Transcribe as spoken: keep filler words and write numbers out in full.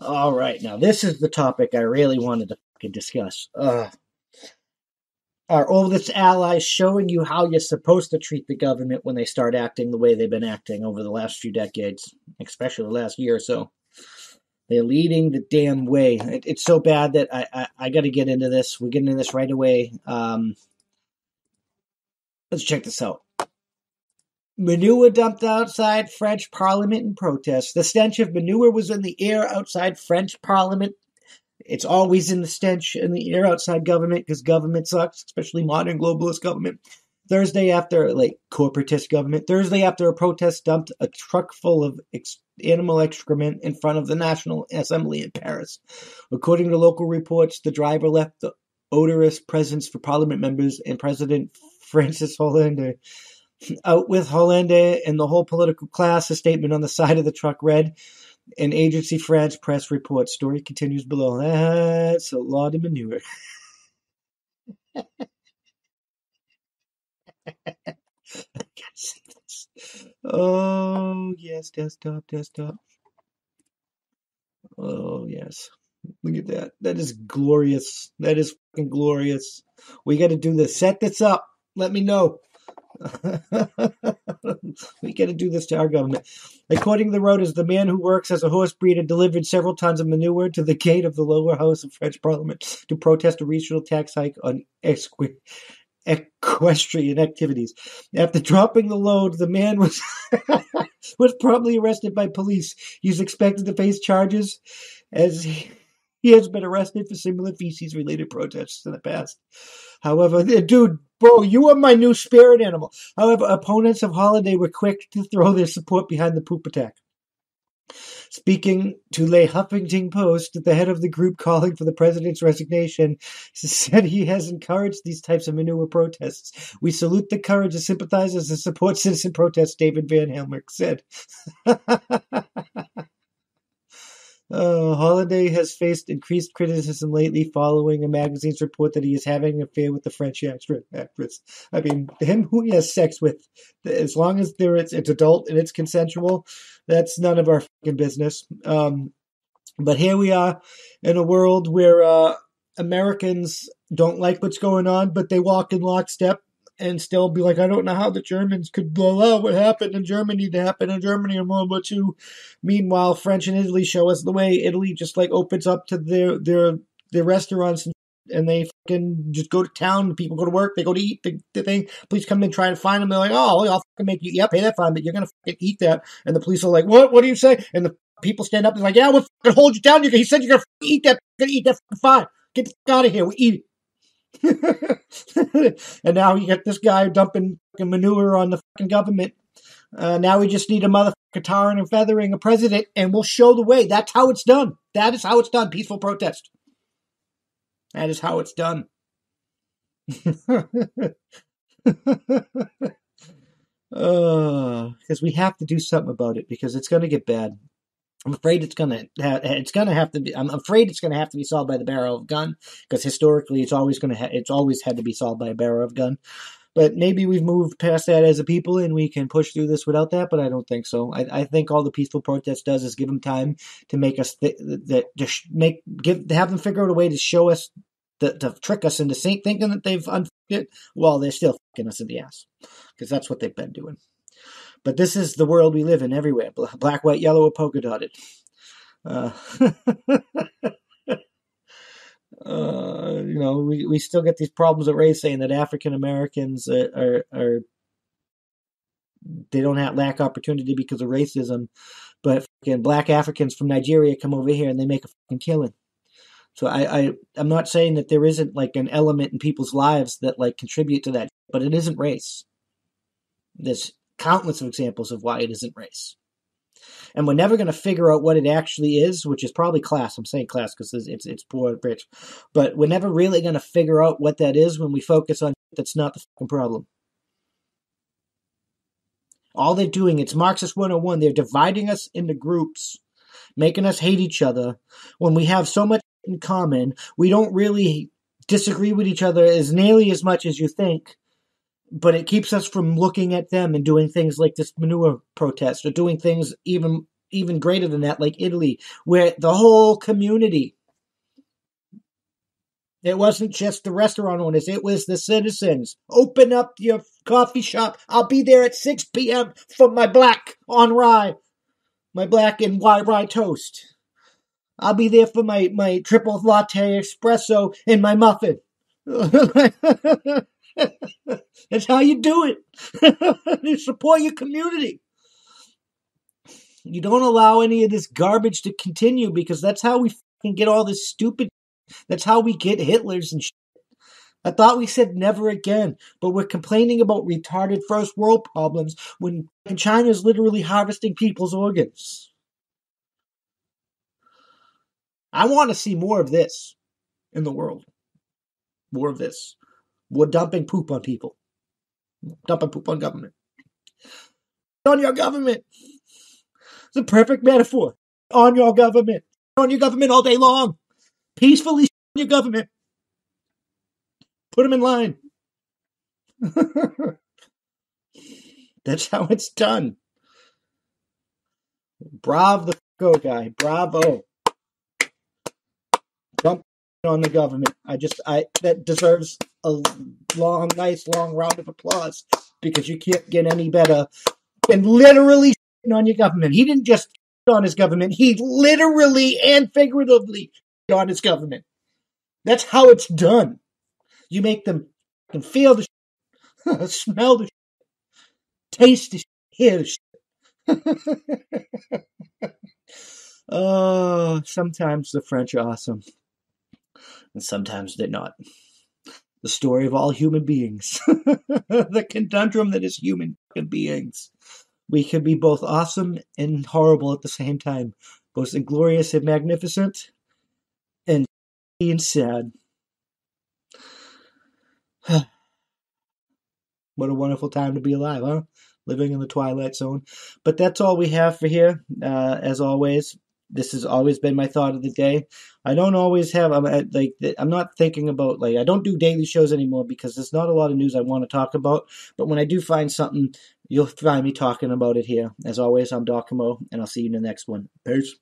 All right, now this is the topic I really wanted to fucking discuss. Uh, our oldest allies showing you how you're supposed to treat the government when they start acting the way they've been acting over the last few decades, especially the last year or so. They're leading the damn way. It, it's so bad that I, I, I got to get into this. We're getting into this right away. Um, let's check this out. Manure dumped outside French Parliament in protest. The stench of manure was in the air outside French Parliament. It's always in the stench in the air outside government because government sucks, especially modern globalist government. Thursday after, like, corporatist government. Thursday after a protest dumped a truck full of ex- animal excrement in front of the National Assembly in Paris. According to local reports, the driver left the odorous presence for Parliament members and President Francis Hollande. Out with Hollande and the whole political class, a statement on the side of the truck read, an Agency France press report. Story continues below. That's a lot of manure. Oh, yes, desktop, desktop. Oh, yes. Look at that. That is glorious. That is fucking glorious. We got to do this. Set this up. Let me know. We got to do this to our government. According to the Reuters, the man who works as a horse breeder delivered several tons of manure to the gate of the lower house of French Parliament to protest a regional tax hike on equ- equestrian activities. After dropping the load, the man was was promptly arrested by police. He's expected to face charges as he. He has been arrested for similar feces-related protests in the past. However, dude, bro, you are my new spirit animal. However, opponents of Hollande were quick to throw their support behind the poop attack. Speaking to Le Huffington Post, the head of the group calling for the president's resignation said he has encouraged these types of manure protests. We salute the courage of sympathizers and support citizen protests, David Van Helmer said. Uh, Hollande has faced increased criticism lately following a magazine's report that he is having an affair with the French actress. I mean, him who he has sex with, as long as they're, it's, it's adult and it's consensual, that's none of our fucking business. Um, but here we are in a world where uh, Americans don't like what's going on, but they walk in lockstep and still be like, I don't know how the Germans could allow what happened in Germany to happen in Germany in World War Two. Meanwhile, French and Italy show us the way. Italy just like opens up to their their their restaurants and, and they fucking just go to town. People go to work, they go to eat the, the thing. Police come in and try to find them. They're like, oh, I'll fucking make you, yeah, pay that fine, but you're gonna fucking eat that. And the police are like, what? What do you say? And the people stand up and like, yeah, we'll fucking hold you down. You he said you're gonna fucking eat that. You're gonna eat that fucking fine. Get the fuck out of here. We eat it. And now you got this guy dumping fucking manure on the fucking government. Uh, now we just need a motherfucking tarring and feathering a president, and we'll show the way. That's how it's done. That is how it's done. Peaceful protest. That is how it's done. Because uh, we have to do something about it because it's going to get bad. I'm afraid it's gonna. Ha- it's gonna have to be. I'm afraid it's gonna have to be solved by the barrel of a gun because historically, it's always gonna. Ha- it's always had to be solved by a barrel of a gun. But maybe we've moved past that as a people, and we can push through this without that. But I don't think so. I, I think all the peaceful protest does is give them time to make us th- that to sh- make give have them figure out a way to show us the, to trick us into thinking that they've unfucked it while they're still fucking us in the ass because that's what they've been doing. But this is the world we live in everywhere. Black, white, yellow, or polka dotted. Uh, uh, you know, we, we still get these problems of race saying that African Americans are, are, are, they don't have, lack opportunity because of racism. But fucking black Africans from Nigeria come over here and they make a fucking killing. So I, I, I'm not saying that there isn't like an element in people's lives that like contribute to that, but it isn't race. There's countless of examples of why it isn't race. And we're never going to figure out what it actually is, which is probably class. I'm saying class because it's, it's it's poor rich. But we're never really going to figure out what that is when we focus on that's not the fucking problem. All they're doing, it's Marxist one oh one. They're dividing us into groups, making us hate each other. When we have so much in common, we don't really disagree with each other as nearly as much as you think. But it keeps us from looking at them and doing things like this manure protest or doing things even even greater than that, like Italy, where the whole community, it wasn't just the restaurant owners, it was the citizens. Open up your coffee shop. I'll be there at six p.m. for my black on rye, my black and white rye toast. I'll be there for my, my triple latte espresso and my muffin. That's how you do it. You support your community. You don't allow any of this garbage to continue, because that's how we fucking get all this stupid. That's how we get Hitlers and shit. I thought we said never again, but we're complaining about retarded first world problems when China's literally harvesting people's organs. I want to see more of this in the world. More of this. We're dumping poop on people. Dumping poop on government. On your government. It's a perfect metaphor. On your government. On your government all day long. Peacefully on your government. Put them in line. That's how it's done. Bravo the go guy. Bravo. On the government. I just, I, that deserves a long, nice, long round of applause, because you can't get any better than literally on your government. He didn't just on his government. He literally and figuratively on his government. That's how it's done. You make them feel the shit, smell the shit, taste the shit, hear the shit. Oh, sometimes the French are awesome. And sometimes they're not. The story of all human beings. The conundrum that is human beings. We can be both awesome and horrible at the same time. Both inglorious and magnificent. And sad. What a wonderful time to be alive, huh? Living in the Twilight Zone. But that's all we have for here. Uh, as always. This has always been my thought of the day. I don't always have, I'm like, I'm not thinking about, like, I don't do daily shows anymore because there's not a lot of news I want to talk about. But when I do find something, you'll find me talking about it here. As always, I'm Doc Comeau, and I'll see you in the next one. Peace.